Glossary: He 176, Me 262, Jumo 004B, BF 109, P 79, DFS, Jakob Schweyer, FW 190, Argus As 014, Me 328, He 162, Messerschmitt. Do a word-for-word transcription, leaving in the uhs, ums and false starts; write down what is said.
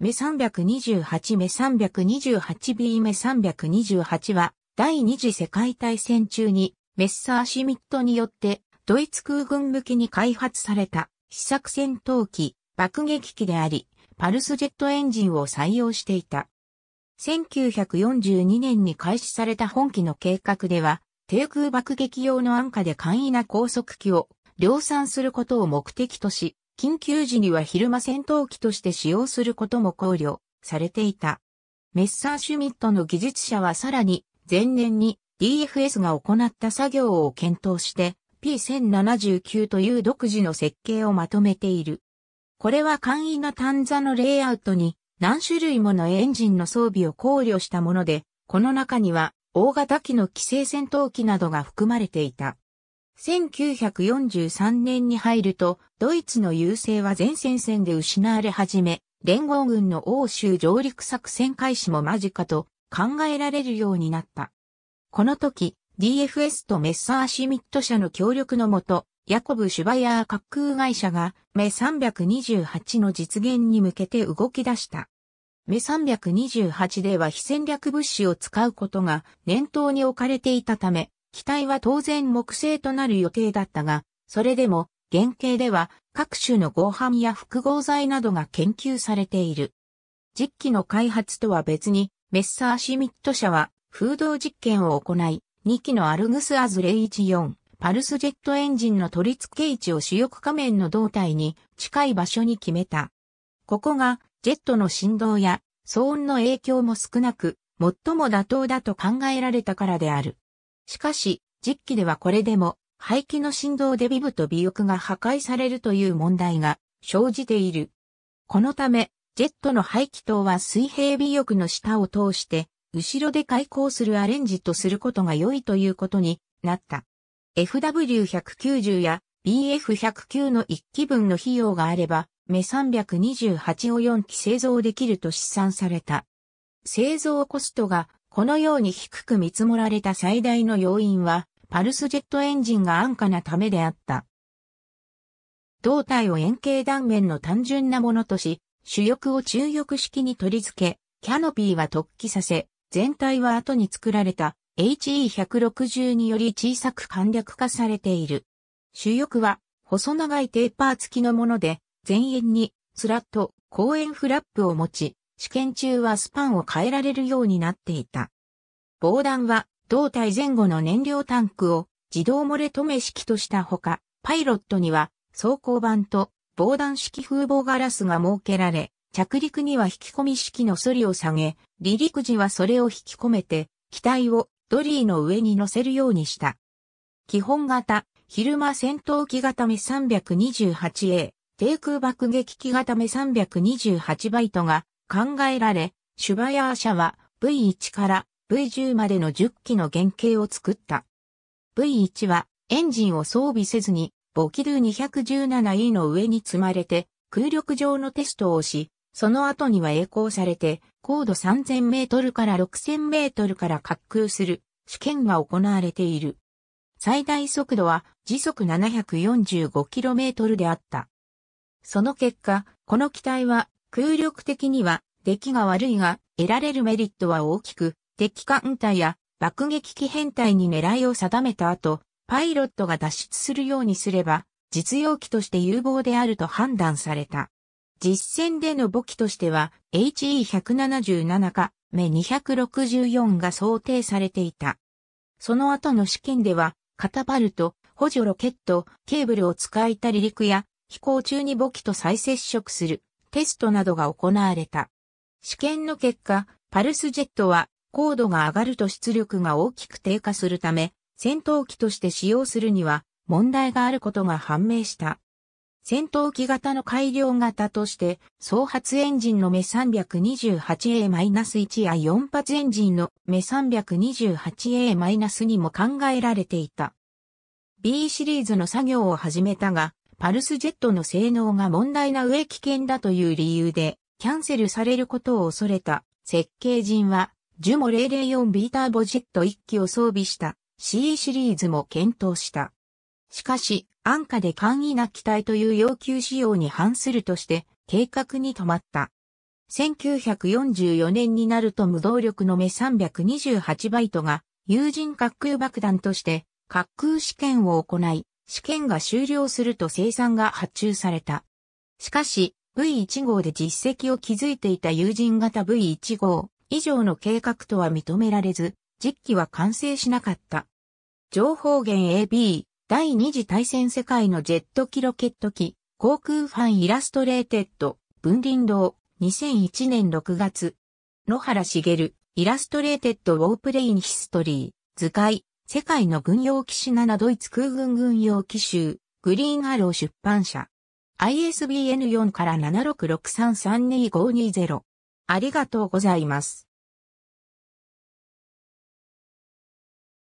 Me さんにーはち、Me さんにーはちビー、Me さんにーはちは、第二次世界大戦中に、メッサーシミットによって、ドイツ空軍向きに開発された、試作戦闘機、爆撃機であり、パルスジェットエンジンを採用していた。せんきゅうひゃくよんじゅうにねんに開始された本機の計画では、低空爆撃用の安価で簡易な高速機を量産することを目的とし、緊急時には昼間戦闘機として使用することも考慮されていた。メッサーシュミットの技術者はさらに前年に ディーエフエス が行った作業を検討して ピーせんななじゅうきゅう という独自の設計をまとめている。これは簡易な単座のレイアウトに何種類ものエンジンの装備を考慮したもので、この中には大型機の既成戦闘機などが含まれていた。せんきゅうひゃくよんじゅうさんねんに入ると、ドイツの優勢は全戦線で失われ始め、連合軍の欧州上陸作戦開始も間近と考えられるようになった。この時、ディーエフエス とメッサーシミット社の協力のもと、ヤコブ・シュバイヤー滑空会社が、Me さんにーはちの実現に向けて動き出した。Me さんにーはちでは非戦略物資を使うことが念頭に置かれていたため、機体は当然木製となる予定だったが、それでも原型では各種の合板や複合材などが研究されている。実機の開発とは別に、メッサーシミット社は風洞実験を行い、にきのアルグスアズゼロいちよんパルスジェットエンジンの取り付け位置を主翼下面の胴体に近い場所に決めた。ここがジェットの振動や騒音の影響も少なく、最も妥当だと考えられたからである。しかし、実機ではこれでも、排気の振動で尾部と尾翼が破壊されるという問題が生じている。このため、ジェットの排気筒は水平尾翼の下を通して、後ろで回航するアレンジとすることが良いということになった。エフダブリューひゃくきゅうじゅう や ビーエフひゃくきゅう のいっきぶんの費用があれば、Me さんにーはちをよんき製造できると試算された。製造コストが、このように低く見積もられた最大の要因は、パルスジェットエンジンが安価なためであった。胴体を円形断面の単純なものとし、主翼を中翼式に取り付け、キャノピーは突起させ、全体は後に作られた エイチイーひゃくろくじゅう により小さく簡略化されている。主翼は細長いテーパー付きのもので、前縁にスラット、後円フラップを持ち、試験中はスパンを変えられるようになっていた。防弾は胴体前後の燃料タンクを自動漏れ止め式としたほか、パイロットには装甲板と防弾式風防ガラスが設けられ、着陸には引き込み式のソリを下げ、離陸時はそれを引き込めて、機体をドリーの上に乗せるようにした。基本型、昼間戦闘機型Me さんにーはちエー、低空爆撃機型Me さんにーはちバイトが、考えられ、シュバヤー社は ブイいち から ブイじゅう までのじゅっきの原型を作った。ブイいち はエンジンを装備せずに、ボキドゥ にひゃくじゅうななイー の上に積まれて空力上のテストをし、その後には曳航されて高度さんぜんメートルからろくせんメートルから滑空する試験が行われている。最大速度は時速 ななひゃくよんじゅうごキロメートル であった。その結果、この機体は空力的には出来が悪いが得られるメリットは大きく、敵艦隊や爆撃機編隊に狙いを定めた後、パイロットが脱出するようにすれば実用機として有望であると判断された。実戦での母機としては エイチイーひゃくななじゅうなな か Me にひゃくろくじゅうよんが想定されていた。その後の試験ではカタパルト、補助ロケット、ケーブルを使い離陸や飛行中に母機と再接触するテストなどが行われた。試験の結果、パルスジェットは高度が上がると出力が大きく低下するため、戦闘機として使用するには問題があることが判明した。戦闘機型の改良型として、総発エンジンのMe さんにーはちエー や よん発エンジンのMe さんにーはちエー にも考えられていた。B シリーズの作業を始めたが、パルスジェットの性能が問題な上危険だという理由で、キャンセルされることを恐れた設計人は、ジュモ ゼロゼロよんビー ターボジェットいっきを装備した シー シリーズも検討した。しかし、安価で簡易な機体という要求仕様に反するとして、計画に止まった。せんきゅうひゃくよんじゅうよねんになると無動力のMe さんびゃくにじゅうはちバイトが有人滑空爆弾として滑空試験を行い、試験が終了すると生産が発注された。しかし ブイいち 号で実績を築いていた有人型 ブイいち 号以上の計画とは認められず、実機は完成しなかった。情報源 エービー、第二次大戦世界のジェット機ロケット機、航空ファンイラストレーテッド、文林堂、にせんいちねんろくがつ。野原茂、イラストレーテッドウォープレインヒストリー、図解、世界の軍用機種ななドイツ空軍軍用機集、グリーンアロー出版社。アイエスビーエヌよんからななろくろくさんさんにごにゼロ。ありがとうございます。